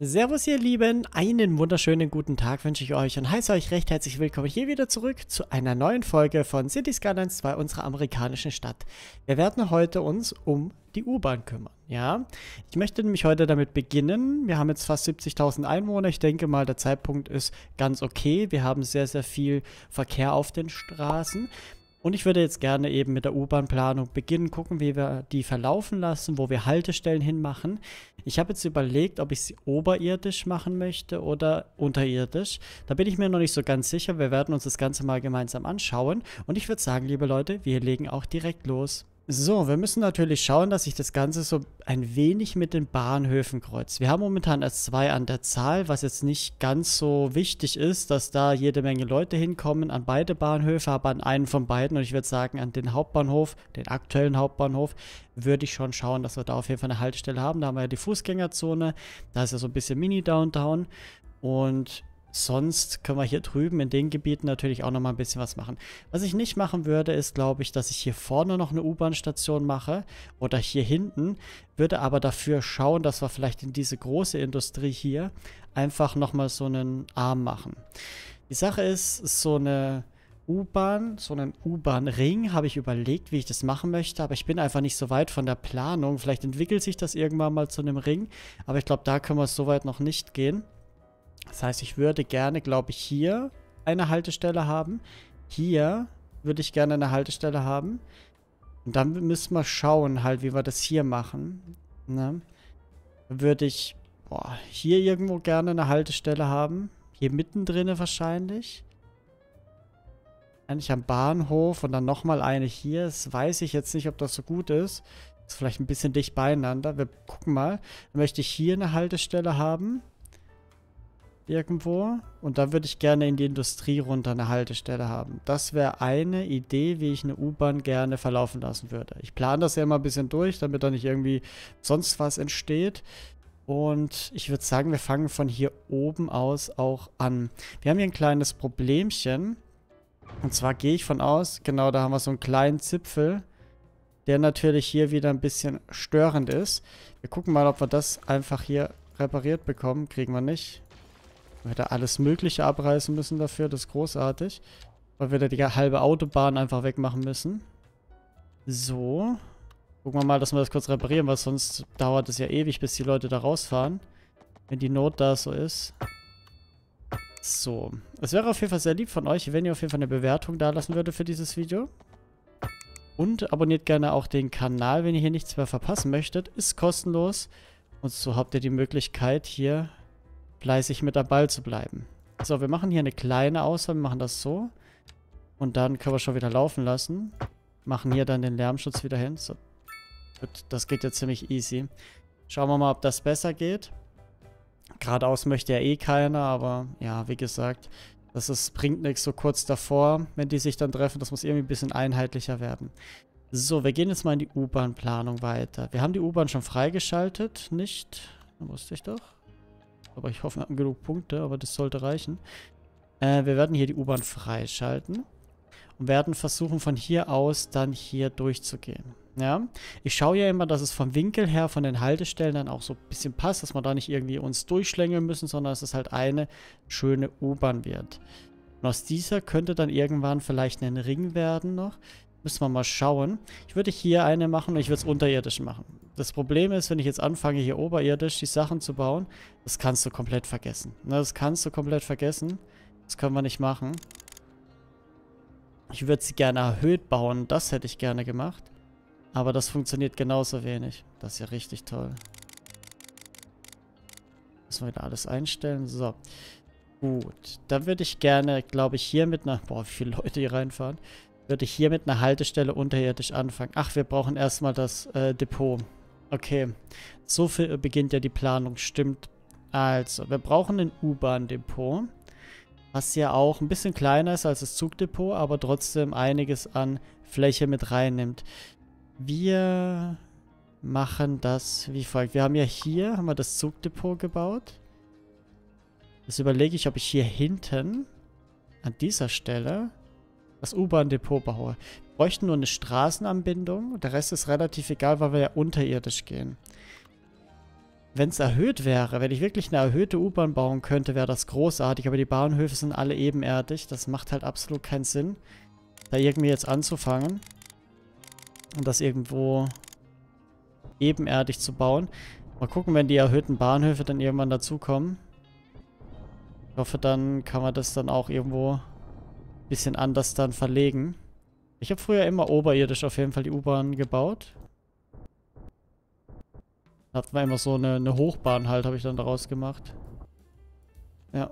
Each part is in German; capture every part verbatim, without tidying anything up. Servus ihr Lieben, einen wunderschönen guten Tag wünsche ich euch und heiße euch recht herzlich willkommen hier wieder zurück zu einer neuen Folge von Cities Skylines zwei, unserer amerikanischen Stadt. Wir werden heute uns um die U-Bahn kümmern, ja. Ich möchte nämlich heute damit beginnen, wir haben jetzt fast siebzigtausend Einwohner, ich denke mal der Zeitpunkt ist ganz okay, wir haben sehr sehr viel Verkehr auf den Straßen. Und ich würde jetzt gerne eben mit der U-Bahn-Planung beginnen, gucken, wie wir die verlaufen lassen, wo wir Haltestellen hinmachen. Ich habe jetzt überlegt, ob ich sie oberirdisch machen möchte oder unterirdisch. Da bin ich mir noch nicht so ganz sicher. Wir werden uns das Ganze mal gemeinsam anschauen. Und ich würde sagen, liebe Leute, wir legen auch direkt los. So, wir müssen natürlich schauen, dass sich das Ganze so ein wenig mit den Bahnhöfen kreuzt. Wir haben momentan erst zwei an der Zahl, was jetzt nicht ganz so wichtig ist, dass da jede Menge Leute hinkommen an beide Bahnhöfe, aber an einen von beiden. Und ich würde sagen, an den Hauptbahnhof, den aktuellen Hauptbahnhof, würde ich schon schauen, dass wir da auf jeden Fall eine Haltestelle haben. Da haben wir ja die Fußgängerzone, da ist ja so ein bisschen Mini-Downtown und sonst können wir hier drüben in den Gebieten natürlich auch nochmal ein bisschen was machen. Was ich nicht machen würde, ist, glaube ich, dass ich hier vorne noch eine U-Bahn-Station mache oder hier hinten, würde aber dafür schauen, dass wir vielleicht in diese große Industrie hier einfach nochmal so einen Arm machen. Die Sache ist, so eine U-Bahn, so einen U-Bahn-Ring habe ich überlegt, wie ich das machen möchte, aber ich bin einfach nicht so weit von der Planung. Vielleicht entwickelt sich das irgendwann mal zu einem Ring, aber ich glaube, da können wir so weit noch nicht gehen. Das heißt, ich würde gerne, glaube ich, hier eine Haltestelle haben. Hier würde ich gerne eine Haltestelle haben. Und dann müssen wir schauen, halt, wie wir das hier machen. Ne? Dann würde ich boah, hier irgendwo gerne eine Haltestelle haben. Hier mittendrin wahrscheinlich. Eigentlich am Bahnhof und dann nochmal eine hier. Das weiß ich jetzt nicht, ob das so gut ist. Das ist vielleicht ein bisschen dicht beieinander. Wir gucken mal. Dann möchte ich hier eine Haltestelle haben. Irgendwo. Und da würde ich gerne in die Industrie runter eine Haltestelle haben. Das wäre eine Idee, wie ich eine U-Bahn gerne verlaufen lassen würde. Ich plane das ja immer ein bisschen durch, damit da nicht irgendwie sonst was entsteht. Und ich würde sagen, wir fangen von hier oben aus auch an. Wir haben hier ein kleines Problemchen. Und zwar gehe ich von aus, genau, da haben wir so einen kleinen Zipfel, der natürlich hier wieder ein bisschen störend ist. Wir gucken mal, ob wir das einfach hier repariert bekommen. Kriegen wir nicht. Weil wir da alles Mögliche abreißen müssen dafür, das ist großartig. Weil wir da die halbe Autobahn einfach wegmachen müssen. So. Gucken wir mal, dass wir das kurz reparieren, weil sonst dauert es ja ewig, bis die Leute da rausfahren. Wenn die Not da so ist. So. Es wäre auf jeden Fall sehr lieb von euch, wenn ihr auf jeden Fall eine Bewertung da lassen würdet für dieses Video. Und abonniert gerne auch den Kanal, wenn ihr hier nichts mehr verpassen möchtet. Ist kostenlos. Und so habt ihr die Möglichkeit hier fleißig mit am Ball zu bleiben. So, wir machen hier eine kleine Auswahl. Wir machen das so. Und dann können wir schon wieder laufen lassen. Machen hier dann den Lärmschutz wieder hin. So. Gut, das geht ja ziemlich easy. Schauen wir mal, ob das besser geht. Geradeaus möchte ja eh keiner, aber ja, wie gesagt, das ist, bringt nichts so kurz davor, wenn die sich dann treffen. Das muss irgendwie ein bisschen einheitlicher werden. So, wir gehen jetzt mal in die U-Bahn-Planung weiter. Wir haben die U-Bahn schon freigeschaltet, nicht? Da wusste ich doch. Aber ich hoffe, wir haben genug Punkte, aber das sollte reichen. Äh, wir werden hier die U-Bahn freischalten und werden versuchen, von hier aus dann hier durchzugehen. Ja, ich schaue ja immer, dass es vom Winkel her von den Haltestellen dann auch so ein bisschen passt, dass wir da nicht irgendwie uns durchschlängeln müssen, sondern dass es halt eine schöne U-Bahn wird. Und aus dieser könnte dann irgendwann vielleicht ein Ring werden noch. Müssen wir mal schauen. Ich würde hier eine machen und ich würde es unterirdisch machen. Das Problem ist, wenn ich jetzt anfange, hier oberirdisch die Sachen zu bauen, das kannst du komplett vergessen. Das kannst du komplett vergessen. Das können wir nicht machen. Ich würde sie gerne erhöht bauen. Das hätte ich gerne gemacht. Aber das funktioniert genauso wenig. Das ist ja richtig toll. Müssen wir wieder alles einstellen. So. Gut. Dann würde ich gerne, glaube ich, hier mit einer... Boah, wie viele Leute hier reinfahren. Würde ich hier mit einer Haltestelle unterirdisch anfangen. Ach, wir brauchen erstmal das äh, Depot. Okay, so viel beginnt ja die Planung, stimmt. Also, wir brauchen ein U-Bahn-Depot, was ja auch ein bisschen kleiner ist als das Zugdepot, aber trotzdem einiges an Fläche mit reinnimmt. Wir machen das wie folgt. Wir haben ja hier, haben wir das Zugdepot gebaut. Jetzt überlege ich, ob ich hier hinten an dieser Stelle das U-Bahn-Depot baue. Wir bräuchten nur eine Straßenanbindung. Der Rest ist relativ egal, weil wir ja unterirdisch gehen. Wenn es erhöht wäre, wenn ich wirklich eine erhöhte U-Bahn bauen könnte, wäre das großartig. Aber die Bahnhöfe sind alle ebenerdig. Das macht halt absolut keinen Sinn, da irgendwie jetzt anzufangen und das irgendwo ebenerdig zu bauen. Mal gucken, wenn die erhöhten Bahnhöfe dann irgendwann dazukommen. Ich hoffe, dann kann man das dann auch irgendwo ein bisschen anders dann verlegen. Ich habe früher immer oberirdisch auf jeden Fall die U-Bahn gebaut. Da hatten wir immer so eine, eine Hochbahn halt, habe ich dann daraus gemacht. Ja.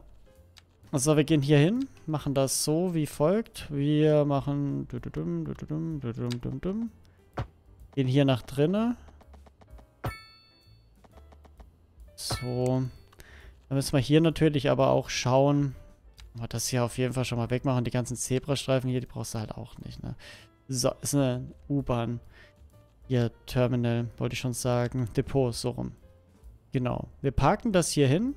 Also wir gehen hier hin, machen das so wie folgt. Wir machen... Gehen hier nach drinnen. So. Dann müssen wir hier natürlich aber auch schauen. Mal das hier auf jeden Fall schon mal wegmachen. Die ganzen Zebrastreifen hier, die brauchst du halt auch nicht, ne? So, ist eine U-Bahn. Hier, Terminal, wollte ich schon sagen. Depot, so rum. Genau. Wir parken das hier hin.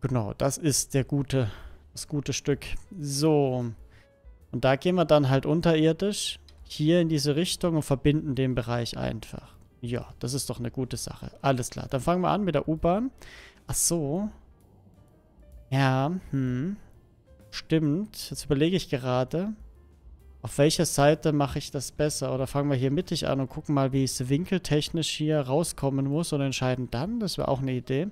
Genau, das ist der gute, das gute Stück. So. Und da gehen wir dann halt unterirdisch hier in diese Richtung und verbinden den Bereich einfach. Ja, das ist doch eine gute Sache. Alles klar, dann fangen wir an mit der U-Bahn. Ach so. Ja, hm. Stimmt, jetzt überlege ich gerade, auf welcher Seite mache ich das besser? Oder fangen wir hier mittig an und gucken mal, wie es winkeltechnisch hier rauskommen muss und entscheiden dann. Das wäre auch eine Idee.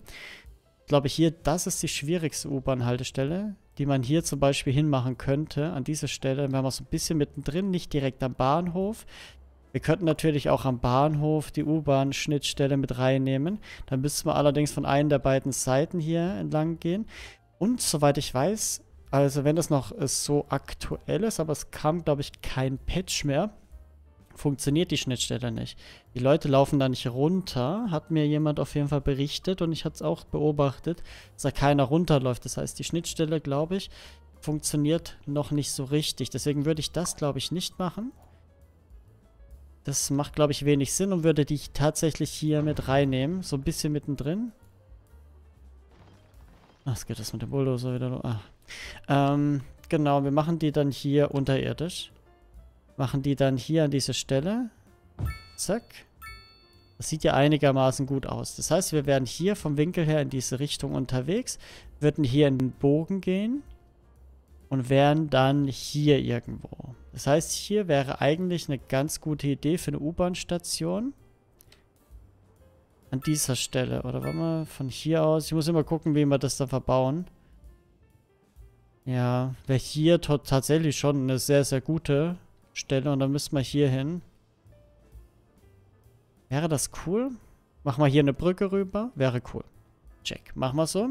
Ich glaube hier, das ist die schwierigste U-Bahn-Haltestelle, die man hier zum Beispiel hinmachen könnte. An dieser Stelle wären wir so ein bisschen mittendrin, nicht direkt am Bahnhof. Wir könnten natürlich auch am Bahnhof die U-Bahn-Schnittstelle mit reinnehmen. Dann müssten wir allerdings von einer der beiden Seiten hier entlang gehen. Und soweit ich weiß, also wenn das noch so aktuell ist, aber es kam, glaube ich, kein Patch mehr, funktioniert die Schnittstelle nicht. Die Leute laufen da nicht runter, hat mir jemand auf jeden Fall berichtet und ich hatte es auch beobachtet, dass da keiner runterläuft. Das heißt, die Schnittstelle, glaube ich, funktioniert noch nicht so richtig. Deswegen würde ich das, glaube ich, nicht machen. Das macht, glaube ich, wenig Sinn und würde die tatsächlich hier mit reinnehmen. So ein bisschen mittendrin. Ach, es geht das mit dem Bulldozer wieder los. Ah. Ähm, genau, wir machen die dann hier unterirdisch. Machen die dann hier an diese Stelle. Zack. Das sieht ja einigermaßen gut aus. Das heißt, wir werden hier vom Winkel her in diese Richtung unterwegs. Würden hier in den Bogen gehen. Und wären dann hier irgendwo. Das heißt, hier wäre eigentlich eine ganz gute Idee für eine U-Bahn-Station. An dieser Stelle. Oder warte mal, von hier aus. Ich muss immer gucken, wie wir das dann verbauen. Ja, wäre hier tatsächlich schon eine sehr, sehr gute Stelle. Und dann müssen wir hier hin. Wäre das cool? Machen wir hier eine Brücke rüber. Wäre cool. Check. Machen wir so.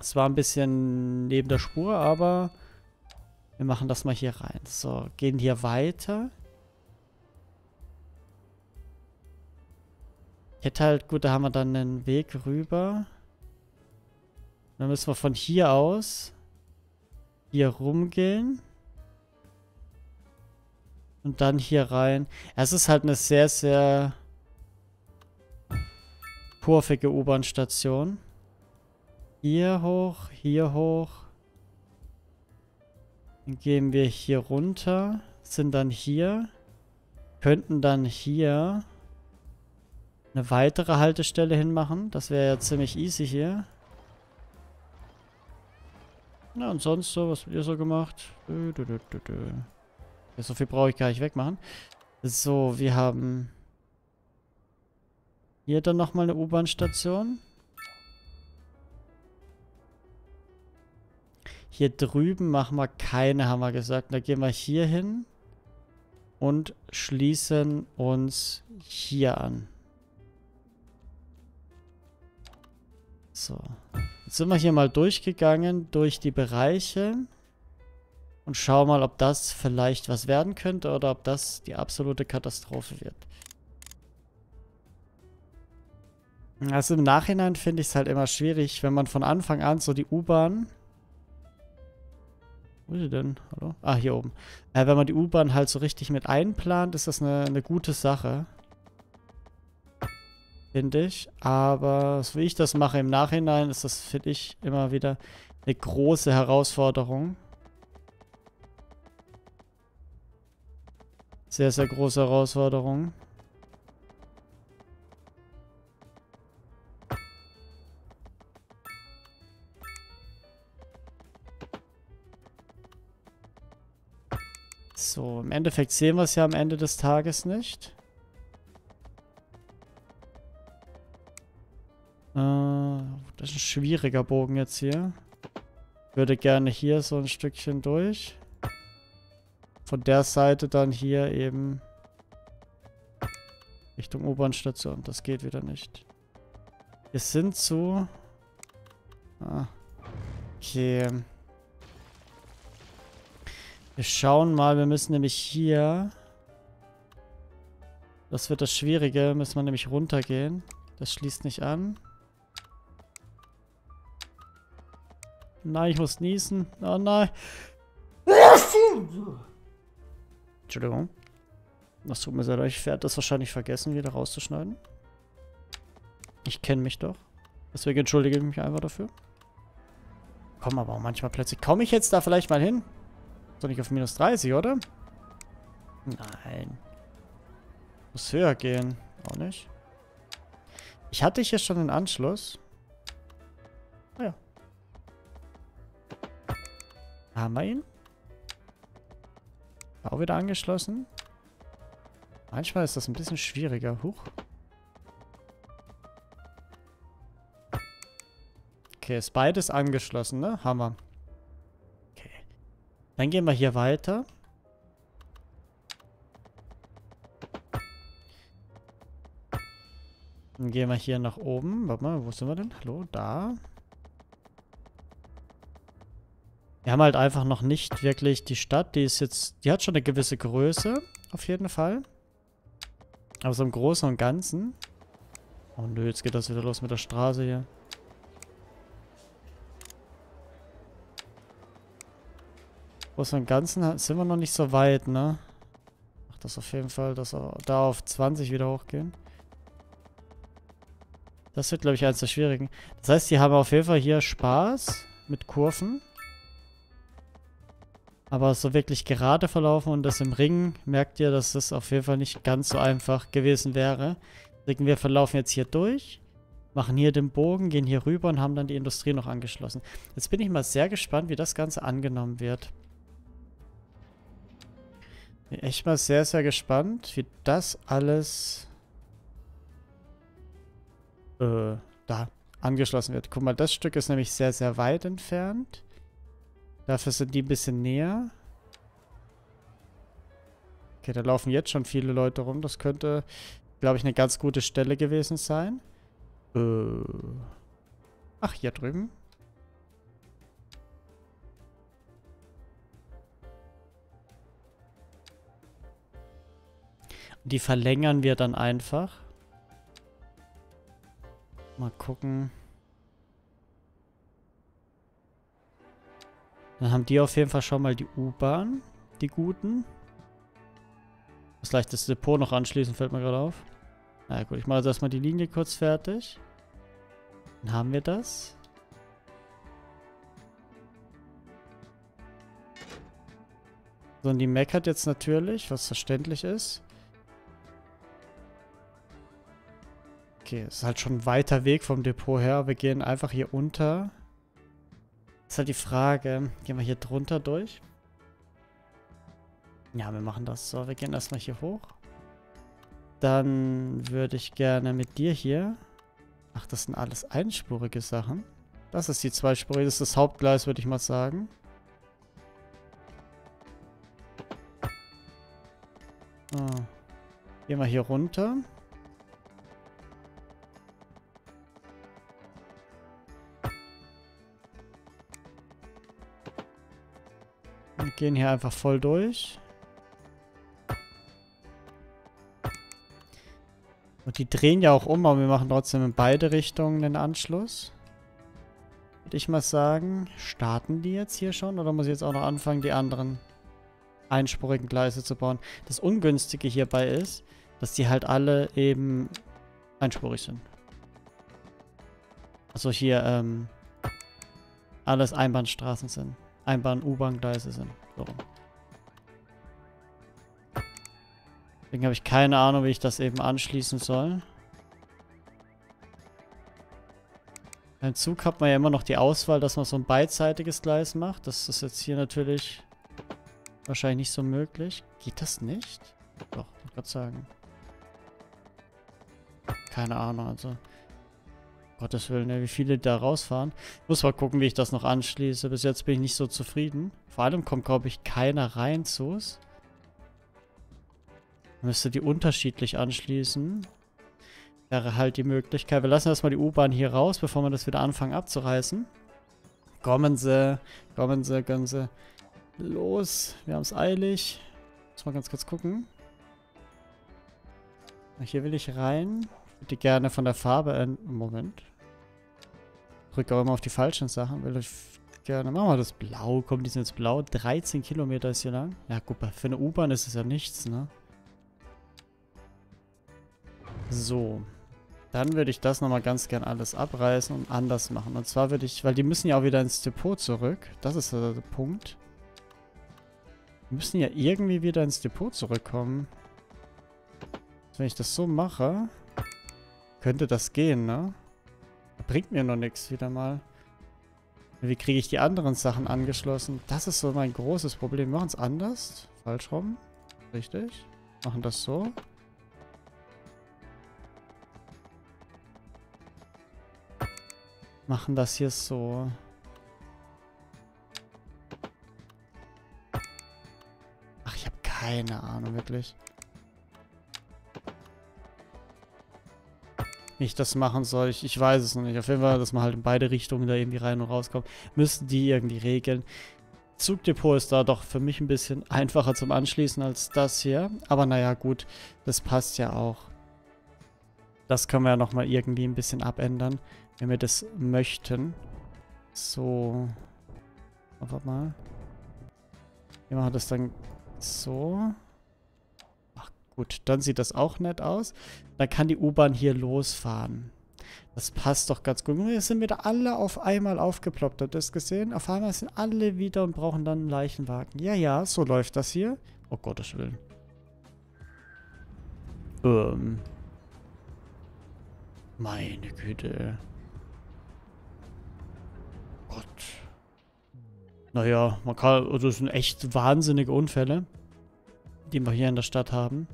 Es war ein bisschen neben der Spur, aber wir machen das mal hier rein. So, gehen hier weiter. Ich hätte halt, gut, da haben wir dann einen Weg rüber. Dann müssen wir von hier aus hier rumgehen. Und dann hier rein. Es ist halt eine sehr, sehr kurvige U-Bahn-Station. Hier hoch, hier hoch. Dann gehen wir hier runter. Sind dann hier. Könnten dann hier eine weitere Haltestelle hinmachen. Das wäre ja ziemlich easy hier. Na und sonst so, was habt ihr so gemacht? Dö, dö, dö, dö. Ja, so viel brauche ich gar nicht wegmachen. So, wir haben hier dann nochmal eine U-Bahn-Station. Hier drüben machen wir keine, haben wir gesagt. Da gehen wir hier hin und schließen uns hier an. So. Jetzt sind wir hier mal durchgegangen, durch die Bereiche. Und schauen mal, ob das vielleicht was werden könnte oder ob das die absolute Katastrophe wird. Also im Nachhinein finde ich es halt immer schwierig, wenn man von Anfang an so die U-Bahn... Wo ist sie denn? Hallo? Ah, hier oben. Äh, wenn man die U-Bahn halt so richtig mit einplant, ist das eine, eine gute Sache. Finde ich. Aber so wie ich das mache im Nachhinein, ist das, finde ich, immer wieder eine große Herausforderung. Sehr, sehr große Herausforderung. So, im Endeffekt sehen wir es ja am Ende des Tages nicht. Äh, das ist ein schwieriger Bogen jetzt hier. Ich würde gerne hier so ein Stückchen durch. Von der Seite dann hier eben Richtung U-Bahn-Station. Das geht wieder nicht. Wir sind zu... Ah. Okay. Wir schauen mal. Wir müssen nämlich hier... Das wird das Schwierige. Müssen wir nämlich runtergehen. Das schließt nicht an. Nein, ich muss niesen. Oh nein. Entschuldigung. Das tut mir sehr leid. Ich werde das wahrscheinlich vergessen, wieder rauszuschneiden. Ich kenne mich doch. Deswegen entschuldige ich mich einfach dafür. Komm aber auch manchmal plötzlich. Komme ich jetzt da vielleicht mal hin? Doch nicht auf minus dreißig, oder? Nein. Muss höher gehen. Auch nicht. Ich hatte hier schon den Anschluss. Naja. Haben wir ihn? Auch wieder angeschlossen. Manchmal ist das ein bisschen schwieriger. Huch. Okay, ist beides angeschlossen, ne? Hammer. Okay. Dann gehen wir hier weiter. Dann gehen wir hier nach oben. Warte mal, wo sind wir denn? Hallo, da. Wir haben halt einfach noch nicht wirklich die Stadt, die ist jetzt, die hat schon eine gewisse Größe, auf jeden Fall. Aber so im Großen und Ganzen. Oh nö, jetzt geht das wieder los mit der Straße hier. Im Großen und Ganzen sind wir noch nicht so weit, ne? Ach, das auf jeden Fall, dass wir da auf zwanzig wieder hochgehen. Das wird, glaube ich, eins der schwierigen. Das heißt, die haben auf jeden Fall hier Spaß mit Kurven. Aber so wirklich gerade verlaufen und das im Ring, merkt ihr, dass das auf jeden Fall nicht ganz so einfach gewesen wäre. Deswegen, wir verlaufen jetzt hier durch, machen hier den Bogen, gehen hier rüber und haben dann die Industrie noch angeschlossen. Jetzt bin ich mal sehr gespannt, wie das Ganze angenommen wird. Bin echt mal sehr, sehr gespannt, wie das alles äh, da angeschlossen wird. Guck mal, das Stück ist nämlich sehr, sehr weit entfernt. Dafür sind die ein bisschen näher. Okay, da laufen jetzt schon viele Leute rum. Das könnte, glaube ich, eine ganz gute Stelle gewesen sein. Äh. Ach, hier drüben. Die verlängern wir dann einfach. Mal gucken. Dann haben die auf jeden Fall schon mal die U-Bahn, die guten. Das leichteste Depot noch anschließen, fällt mir gerade auf. Na gut, ich mache jetzt erstmal die Linie kurz fertig. Dann haben wir das. So, und die meckert jetzt natürlich, was verständlich ist. Okay, ist halt schon ein weiter Weg vom Depot her. Wir gehen einfach hier unter. Das ist halt die Frage. Gehen wir hier drunter durch? Ja, wir machen das. So, wir gehen erstmal hier hoch. Dann würde ich gerne mit dir hier... Ach, das sind alles einspurige Sachen. Das ist die zweispurige. Das ist das Hauptgleis, würde ich mal sagen. Ah. Gehen wir hier runter. Gehen hier einfach voll durch. Und die drehen ja auch um, aber wir machen trotzdem in beide Richtungen den Anschluss. Würde ich mal sagen, starten die jetzt hier schon? Oder muss ich jetzt auch noch anfangen, die anderen einspurigen Gleise zu bauen? Das Ungünstige hierbei ist, dass die halt alle eben einspurig sind. Also hier ähm, alles Einbahnstraßen sind. Einbahn-U-Bahn-Gleise sind. So. Deswegen habe ich keine Ahnung, wie ich das eben anschließen soll. Beim Zug hat man ja immer noch die Auswahl, dass man so ein beidseitiges Gleis macht. Das ist jetzt hier natürlich wahrscheinlich nicht so möglich. Geht das nicht? Doch, ich wollte gerade sagen. Keine Ahnung, also. Gottes Willen, ja, wie viele da rausfahren. Ich muss mal gucken, wie ich das noch anschließe. Bis jetzt bin ich nicht so zufrieden. Vor allem kommt, glaube ich, keiner rein zu uns. Müsste die unterschiedlich anschließen. Wäre halt die Möglichkeit. Wir lassen erstmal die U-Bahn hier raus, bevor wir das wieder anfangen abzureißen. Kommen sie, kommen sie, kommen sie. Los, wir haben es eilig. Muss mal ganz kurz gucken. Hier will ich rein. Ich würde gerne von der Farbe ändern. Moment. Ich drücke auch immer auf die falschen Sachen. Will ich gerne. Machen wir das blau. Komm, die sind jetzt blau. dreizehn Kilometer ist hier lang. Ja, guck mal. Für eine U-Bahn ist es ja nichts, ne? So. Dann würde ich das nochmal ganz gern alles abreißen und anders machen. Und zwar würde ich, weil die müssen ja auch wieder ins Depot zurück. Das ist der Punkt. Die müssen ja irgendwie wieder ins Depot zurückkommen. Wenn ich das so mache, könnte das gehen, ne? Bringt mir noch nichts wieder mal. Wie kriege ich die anderen Sachen angeschlossen? Das ist so mein großes Problem. Wir machen es anders. Falsch rum. Richtig. Machen das so. Machen das hier so. Ach, ich habe keine Ahnung, wirklich. Wie ich das machen soll, ich, ich weiß es noch nicht. Auf jeden Fall, dass man halt in beide Richtungen da irgendwie rein und rauskommt, müssen die irgendwie regeln. Zugdepot ist da doch für mich ein bisschen einfacher zum Anschließen als das hier. Aber naja, gut, das passt ja auch. Das können wir ja nochmal irgendwie ein bisschen abändern, wenn wir das möchten. So. Einfach mal. Wir machen das dann so. Gut, dann sieht das auch nett aus. Dann kann die U-Bahn hier losfahren. Das passt doch ganz gut. Jetzt sind wieder alle auf einmal aufgeploppt. Habt ihr das gesehen? Auf einmal sind alle wieder und brauchen dann einen Leichenwagen. Ja, ja, so läuft das hier. Oh Gottes Willen. Ähm. Meine Güte. Gott. Naja, man kann. Also das sind echt wahnsinnige Unfälle, die wir hier in der Stadt haben.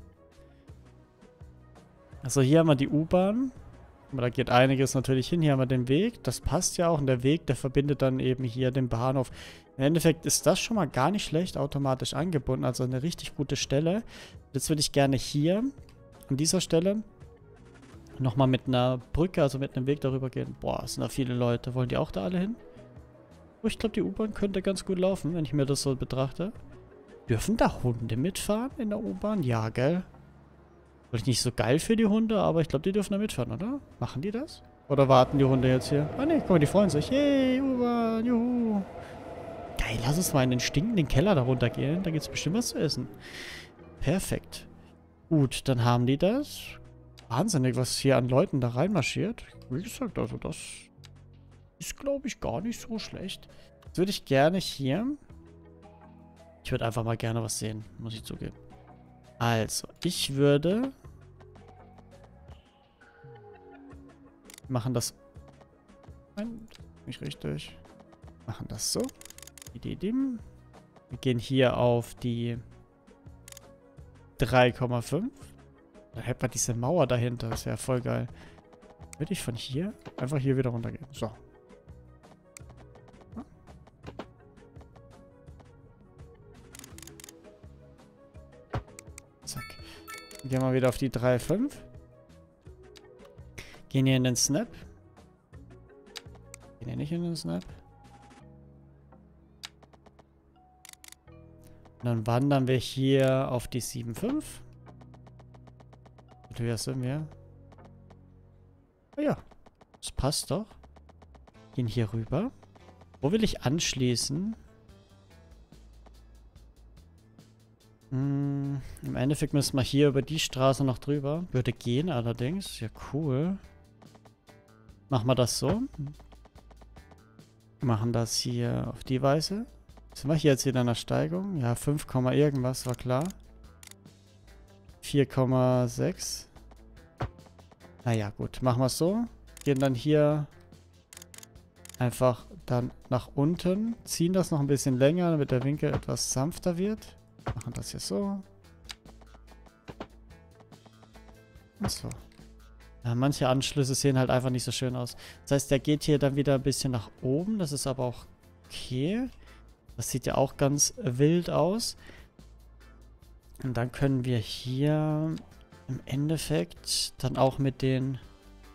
Also hier haben wir die U-Bahn. Da geht einiges natürlich hin. Hier haben wir den Weg. Das passt ja auch. Und der Weg, der verbindet dann eben hier den Bahnhof. Im Endeffekt ist das schon mal gar nicht schlecht automatisch angebunden. Also eine richtig gute Stelle. Jetzt würde ich gerne hier an dieser Stelle nochmal mit einer Brücke, also mit einem Weg darüber gehen. Boah, sind da viele Leute. Wollen die auch da alle hin? Oh, ich glaube, die U-Bahn könnte ganz gut laufen, wenn ich mir das so betrachte. Dürfen da Hunde mitfahren in der U-Bahn? Ja, gell? War ich nicht so geil für die Hunde, aber ich glaube, die dürfen da mitfahren, oder? Machen die das? Oder warten die Hunde jetzt hier? Ah, ne, guck mal, die freuen sich. Yay, U-Bahn, juhu. Geil, lass uns mal in den stinkenden Keller da runtergehen. Da gibt es bestimmt was zu essen. Perfekt. Gut, dann haben die das. Wahnsinnig, was hier an Leuten da reinmarschiert. Wie gesagt, also das ist, glaube ich, gar nicht so schlecht. Jetzt würde ich gerne hier... Ich würde einfach mal gerne was sehen, muss ich zugeben. Also, ich würde... Machen das... Nein, nicht richtig. Machen das so. Wir gehen hier auf die drei Komma fünf. Da hätten wir diese Mauer dahinter, das wäre voll geil. Würde ich von hier einfach hier wieder runtergehen. So. Gehen wir wieder auf die drei Komma fünf. Gehen hier in den Snap. Gehen hier nicht in den Snap. Und dann wandern wir hier auf die sieben Komma fünf. Wer sind wir? Oh ja, das passt doch. Gehen hier rüber. Wo will ich anschließen? Im Endeffekt müssen wir hier über die Straße noch drüber. Würde gehen allerdings. Ja, cool. Machen wir das so. Machen das hier auf die Weise. Sind wir hier jetzt wieder in der Steigung? Ja, fünf, irgendwas, war klar. vier Komma sechs. Naja, gut. Machen wir es so. Gehen dann hier einfach dann nach unten. Ziehen das noch ein bisschen länger, damit der Winkel etwas sanfter wird. Machen das hier so. Und so. Ja, manche Anschlüsse sehen halt einfach nicht so schön aus. Das heißt, der geht hier dann wieder ein bisschen nach oben. Das ist aber auch okay. Das sieht ja auch ganz wild aus. Und dann können wir hier im Endeffekt dann auch mit den...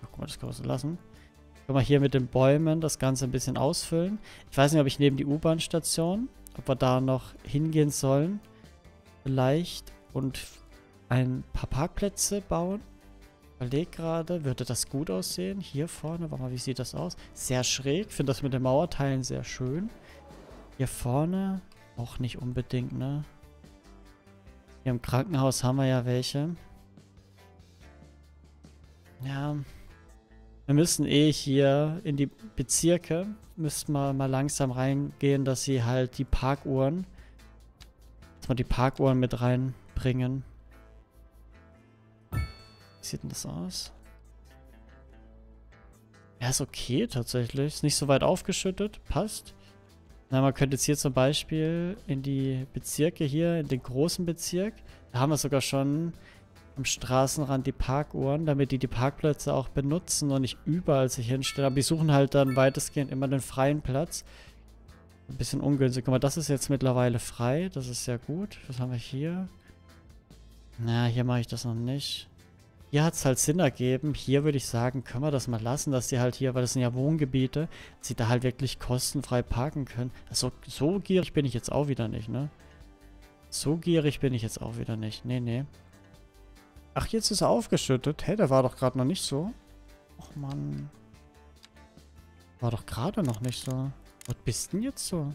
Oh, guck mal, das können wir so lassen. Können wir hier mit den Bäumen das Ganze ein bisschen ausfüllen. Ich weiß nicht, ob ich neben die U-Bahn-Station, ob wir da noch hingehen sollen. Vielleicht. Und ein paar Parkplätze bauen. Ich überlege gerade, würde das gut aussehen? Hier vorne, warte mal, wie sieht das aus? Sehr schräg, ich finde das mit den Mauerteilen sehr schön. Hier vorne auch nicht unbedingt, ne? Hier im Krankenhaus haben wir ja welche. Ja, wir müssen eh hier in die Bezirke, müssten wir mal langsam reingehen, dass sie halt die Parkuhren, dass wir die Parkuhren mit reinbringen. Wie sieht denn das aus? Ja, ist okay tatsächlich. Ist nicht so weit aufgeschüttet. Passt. Na, man könnte jetzt hier zum Beispiel in die Bezirke hier, in den großen Bezirk. Da haben wir sogar schon am Straßenrand die Parkuhren, damit die die Parkplätze auch benutzen und nicht überall sich hinstellen. Aber die suchen halt dann weitestgehend immer den freien Platz. Ein bisschen ungünstig. Guck mal, das ist jetzt mittlerweile frei. Das ist sehr gut. Was haben wir hier? Na, hier mache ich das noch nicht. Hier hat es halt Sinn ergeben. Hier würde ich sagen, können wir das mal lassen, dass die halt hier, weil das sind ja Wohngebiete, dass sie da halt wirklich kostenfrei parken können. Also so gierig bin ich jetzt auch wieder nicht, ne? So gierig bin ich jetzt auch wieder nicht. Nee, nee. Ach, jetzt ist er aufgeschüttet. Hey, der war doch gerade noch nicht so. Och, Mann. War doch gerade noch nicht so. Was bist denn jetzt so?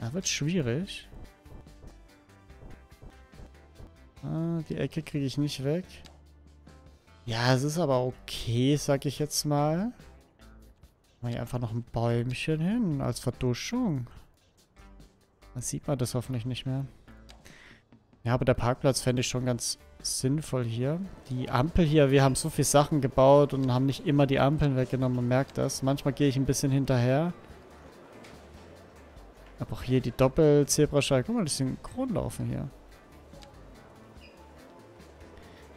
Da wird schwierig. Die Ecke kriege ich nicht weg. Ja, es ist aber okay, sag ich jetzt mal. Mach ich einfach noch ein Bäumchen hin als Verduschung. Dann sieht man das hoffentlich nicht mehr. Ja, aber der Parkplatz fände ich schon ganz sinnvoll hier. Die Ampel hier, wir haben so viele Sachen gebaut und haben nicht immer die Ampeln weggenommen. Man merkt das. Manchmal gehe ich ein bisschen hinterher. Aber auch hier die Doppel-Zebrascheibe. Guck mal, die synchron laufen hier.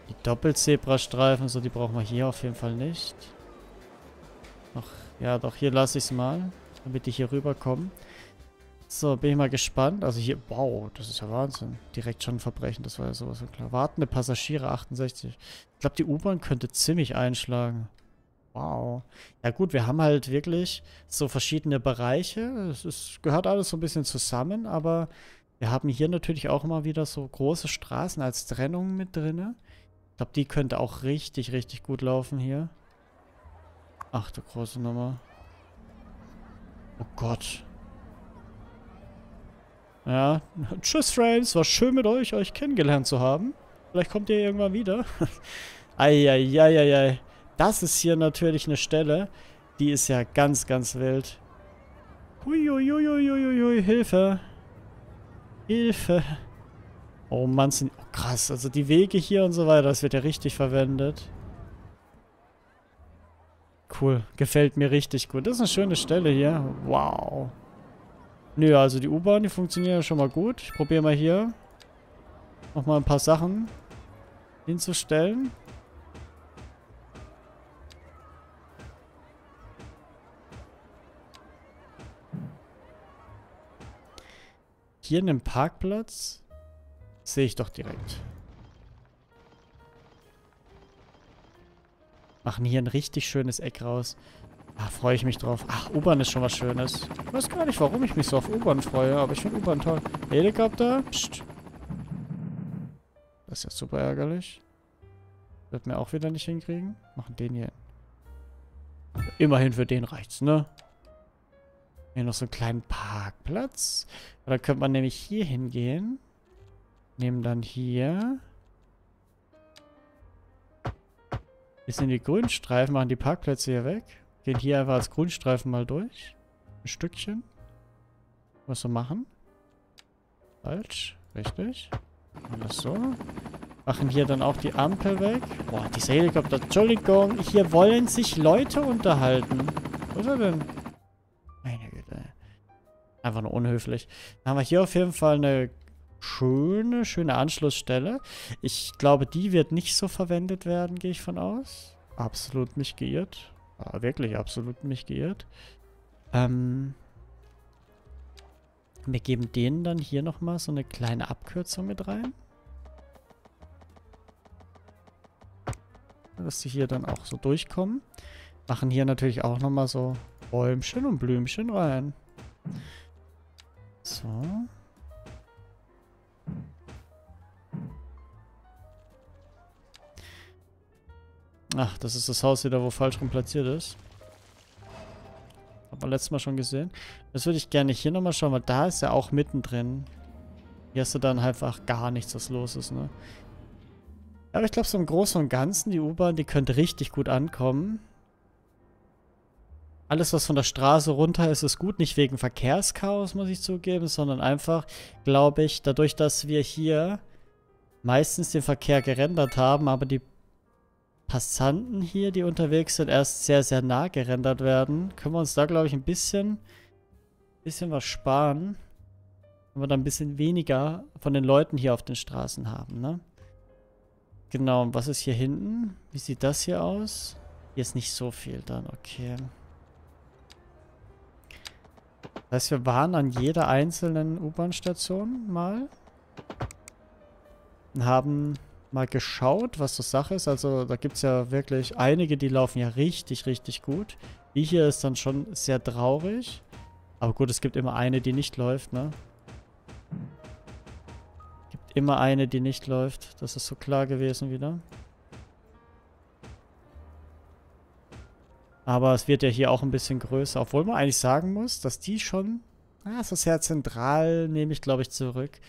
Die Doppelzebrastreifen, so, die brauchen wir hier auf jeden Fall nicht. Doch, ja, doch, hier lasse ich es mal, damit die hier rüberkommen. So, bin ich mal gespannt. Also hier, wow, das ist ja Wahnsinn. Direkt schon ein Verbrechen, das war ja sowas von klar. Wartende Passagiere, achtundsechzig. Ich glaube, die U-Bahn könnte ziemlich einschlagen. Wow. Ja gut, wir haben halt wirklich so verschiedene Bereiche. Es ist, gehört alles so ein bisschen zusammen, aber wir haben hier natürlich auch immer wieder so große Straßen als Trennung mit drinne. Ich glaube, die könnte auch richtig, richtig gut laufen hier. Ach, du große Nummer. Oh Gott. Ja, tschüss, Frames. War schön mit euch, euch kennengelernt zu haben. Vielleicht kommt ihr irgendwann wieder. Eieieiei. Das ist hier natürlich eine Stelle. Die ist ja ganz, ganz wild. Huiuiuiuiuiui. Hilfe. Hilfe. Oh Mann, sind... Oh krass, also die Wege hier und so weiter, das wird ja richtig verwendet. Cool, gefällt mir richtig gut. Das ist eine schöne Stelle hier. Wow. Nö, also die U-Bahn, die funktioniert ja schon mal gut. Ich probiere mal hier nochmal ein paar Sachen hinzustellen. Hier in dem Parkplatz... Sehe ich doch direkt. Machen hier ein richtig schönes Eck raus. Da freue ich mich drauf. Ach, U-Bahn ist schon was Schönes. Ich weiß gar nicht, warum ich mich so auf U-Bahn freue, aber ich finde U-Bahn toll. Helikopter. Psst. Das ist ja super ärgerlich. Wird mir auch wieder nicht hinkriegen. Machen den hier. Immerhin für den reicht's, ne? Hier noch so einen kleinen Parkplatz. Da könnte man nämlich hier hingehen. Nehmen dann hier. Wir sind die Grünstreifen, machen die Parkplätze hier weg. Gehen hier einfach als Grünstreifen mal durch. Ein Stückchen. Was wir machen. Falsch. Richtig? Und so. Machen hier dann auch die Ampel weg. Boah, diese Helikopter. Entschuldigung, hier wollen sich Leute unterhalten. Wo ist er denn? Meine Güte. Einfach nur unhöflich. Dann haben wir hier auf jeden Fall eine schöne, schöne Anschlussstelle. Ich glaube, die wird nicht so verwendet werden, gehe ich von aus. Absolut mich geirrt. Ah, wirklich absolut mich geirrt. Ähm... Wir geben denen dann hier nochmal so eine kleine Abkürzung mit rein. Dass die hier dann auch so durchkommen. Machen hier natürlich auch nochmal so Bäumchen und Blümchen rein. So. Ach, das ist das Haus wieder, wo falsch rum platziert ist. Haben wir letztes Mal schon gesehen. Das würde ich gerne hier nochmal schauen, weil da ist ja auch mittendrin. Hier hast du dann halt einfach gar nichts, was los ist, ne? Aber ich glaube, so im Großen und Ganzen, die U-Bahn, die könnte richtig gut ankommen. Alles, was von der Straße runter ist, ist gut. Nicht wegen Verkehrschaos, muss ich zugeben, sondern einfach, glaube ich, dadurch, dass wir hier meistens den Verkehr gerendert haben, aber die Passanten hier, die unterwegs sind, erst sehr, sehr nah gerendert werden. Können wir uns da, glaube ich, ein bisschen, bisschen was sparen. Wenn wir da ein bisschen weniger von den Leuten hier auf den Straßen haben, ne? Genau, und was ist hier hinten? Wie sieht das hier aus? Hier ist nicht so viel dann, okay. Das heißt, wir waren an jeder einzelnen U-Bahn-Station mal. Und haben mal geschaut, was so Sache ist. Also da gibt es ja wirklich einige, die laufen ja richtig, richtig gut. Die hier ist dann schon sehr traurig. Aber gut, es gibt immer eine, die nicht läuft, ne? Immer eine, die nicht läuft. Das ist so klar gewesen wieder. Aber es wird ja hier auch ein bisschen größer. Obwohl man eigentlich sagen muss, dass die schon... Ah, so sehr zentral nehme ich, glaube ich, zurück.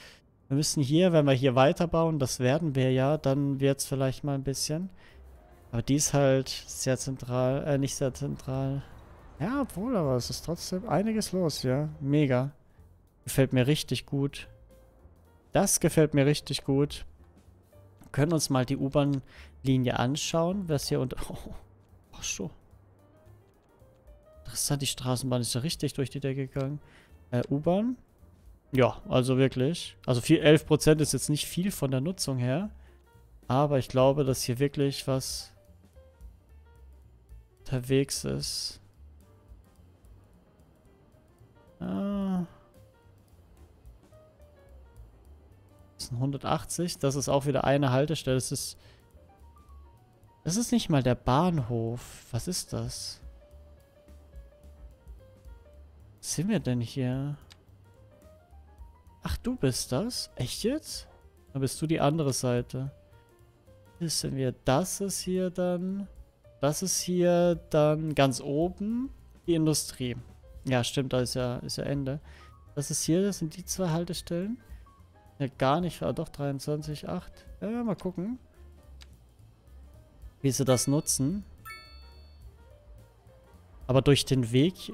Wir müssen hier, wenn wir hier weiterbauen, das werden wir ja, dann wird es vielleicht mal ein bisschen. Aber die ist halt sehr zentral, äh, nicht sehr zentral. Ja, obwohl, aber es ist trotzdem einiges los, ja. Mega. Gefällt mir richtig gut. Das gefällt mir richtig gut. Wir können uns mal die U-Bahn-Linie anschauen. Was hier unter... Oh, ach so. Interessant, die Straßenbahn ist ja richtig durch die Decke gegangen. Äh, U-Bahn. Ja, also wirklich. Also viel, elf Prozent ist jetzt nicht viel von der Nutzung her. Aber ich glaube, dass hier wirklich was unterwegs ist. Ah... hundertachtzig, das ist auch wieder eine Haltestelle. Das ist, das ist nicht mal der Bahnhof. Was ist das? Was sind wir denn hier? Ach, du bist das? Echt jetzt? Dann bist du die andere Seite. Wissen wir, das ist hier dann... Das ist hier dann ganz oben die Industrie. Ja, stimmt, da ist ja, ist ja Ende. Das ist hier, das sind die zwei Haltestellen. Ja, gar nicht. Ah, doch, dreiundzwanzig Komma acht. Ja, mal gucken, wie sie das nutzen. Aber durch den Weg,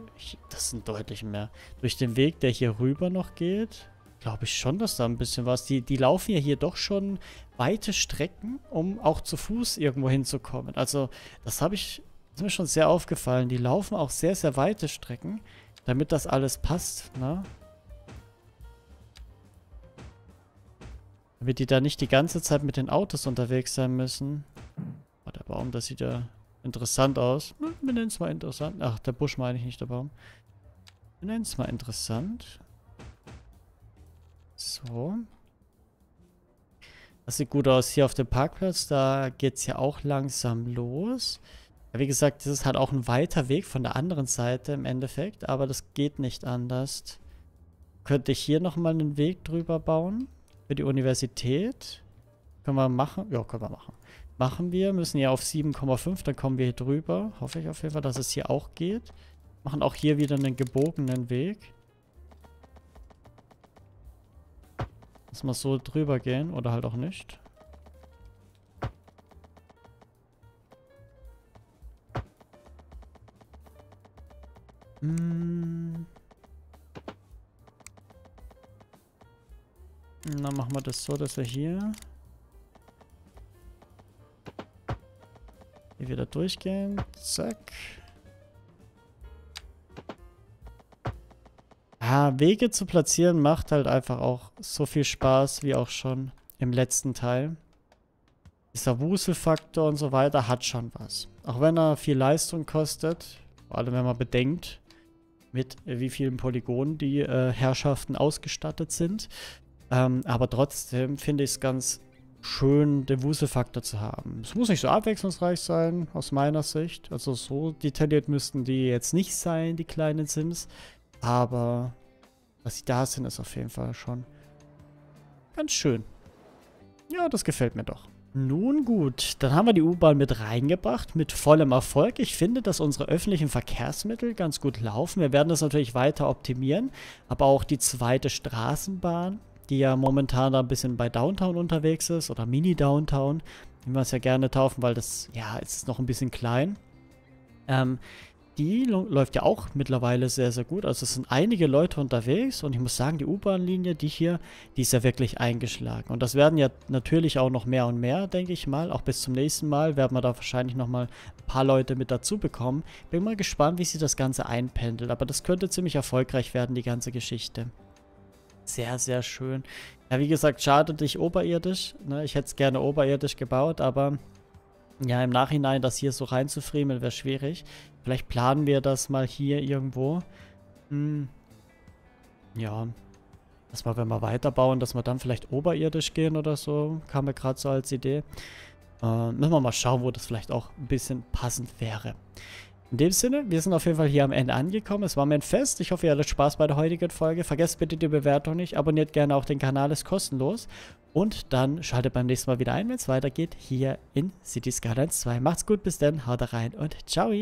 das sind deutlich mehr, durch den Weg, der hier rüber noch geht, glaube ich schon, dass da ein bisschen was, die, die laufen ja hier doch schon weite Strecken, um auch zu Fuß irgendwo hinzukommen. Also, das habe ich, das ist mir schon sehr aufgefallen. Die laufen auch sehr, sehr weite Strecken, damit das alles passt, ne? Damit die da nicht die ganze Zeit mit den Autos unterwegs sein müssen. Oh, der Baum, das sieht ja interessant aus. Wir nennen es mal interessant. Ach, der Busch meine ich nicht, der Baum. Wir nennen es mal interessant. So. Das sieht gut aus. Hier auf dem Parkplatz, da geht es ja auch langsam los. Ja, wie gesagt, das ist halt auch ein weiter Weg von der anderen Seite im Endeffekt. Aber das geht nicht anders. Könnte ich hier nochmal einen Weg drüber bauen? Für die Universität. Können wir machen? Ja, können wir machen. Machen wir. Müssen ja auf sieben Komma fünf. Dann kommen wir hier drüber. Hoffe ich auf jeden Fall, dass es hier auch geht. Machen auch hier wieder einen gebogenen Weg. Lass mal so drüber gehen. Oder halt auch nicht. Hm... Dann machen wir das so, dass wir hier, hier wieder durchgehen. Zack. Ah, Wege zu platzieren macht halt einfach auch so viel Spaß, wie auch schon im letzten Teil. Dieser Wuselfaktor und so weiter hat schon was. Auch wenn er viel Leistung kostet, vor allem wenn man bedenkt, mit wie vielen Polygonen die äh, Herrschaften ausgestattet sind. Ähm, aber trotzdem finde ich es ganz schön, den Wuselfaktor zu haben. Es muss nicht so abwechslungsreich sein, aus meiner Sicht. Also so detailliert müssten die jetzt nicht sein, die kleinen Sims. Aber dass sie da sind, ist auf jeden Fall schon ganz schön. Ja, das gefällt mir doch. Nun gut, dann haben wir die U-Bahn mit reingebracht, mit vollem Erfolg. Ich finde, dass unsere öffentlichen Verkehrsmittel ganz gut laufen. Wir werden das natürlich weiter optimieren, aber auch die zweite Straßenbahn, die ja momentan da ein bisschen bei Downtown unterwegs ist, oder Mini-Downtown, wie wir es ja gerne taufen, weil das, ja, ist noch ein bisschen klein. Ähm, die läuft ja auch mittlerweile sehr, sehr gut. Also es sind einige Leute unterwegs und ich muss sagen, die U-Bahn-Linie, die hier, die ist ja wirklich eingeschlagen. Und das werden ja natürlich auch noch mehr und mehr, denke ich mal. Auch bis zum nächsten Mal werden wir da wahrscheinlich nochmal ein paar Leute mit dazu bekommen. Bin mal gespannt, wie sie das Ganze einpendelt. Aber das könnte ziemlich erfolgreich werden, die ganze Geschichte. Sehr, sehr schön. Ja, wie gesagt, schade dich oberirdisch. Ne? Ich hätte es gerne oberirdisch gebaut, aber ja, im Nachhinein das hier so reinzufriemeln, wäre schwierig. Vielleicht planen wir das mal hier irgendwo. Hm. Ja, dass wir, wenn wir weiterbauen, dass wir dann vielleicht oberirdisch gehen oder so. Kam mir gerade so als Idee. Äh, müssen wir mal schauen, wo das vielleicht auch ein bisschen passend wäre. In dem Sinne, wir sind auf jeden Fall hier am Ende angekommen. Es war mir ein Fest. Ich hoffe, ihr hattet Spaß bei der heutigen Folge. Vergesst bitte die Bewertung nicht. Abonniert gerne auch den Kanal, ist kostenlos. Und dann schaltet beim nächsten Mal wieder ein, wenn es weitergeht, hier in Cities Skylines zwei. Macht's gut, bis dann, haut rein und ciao!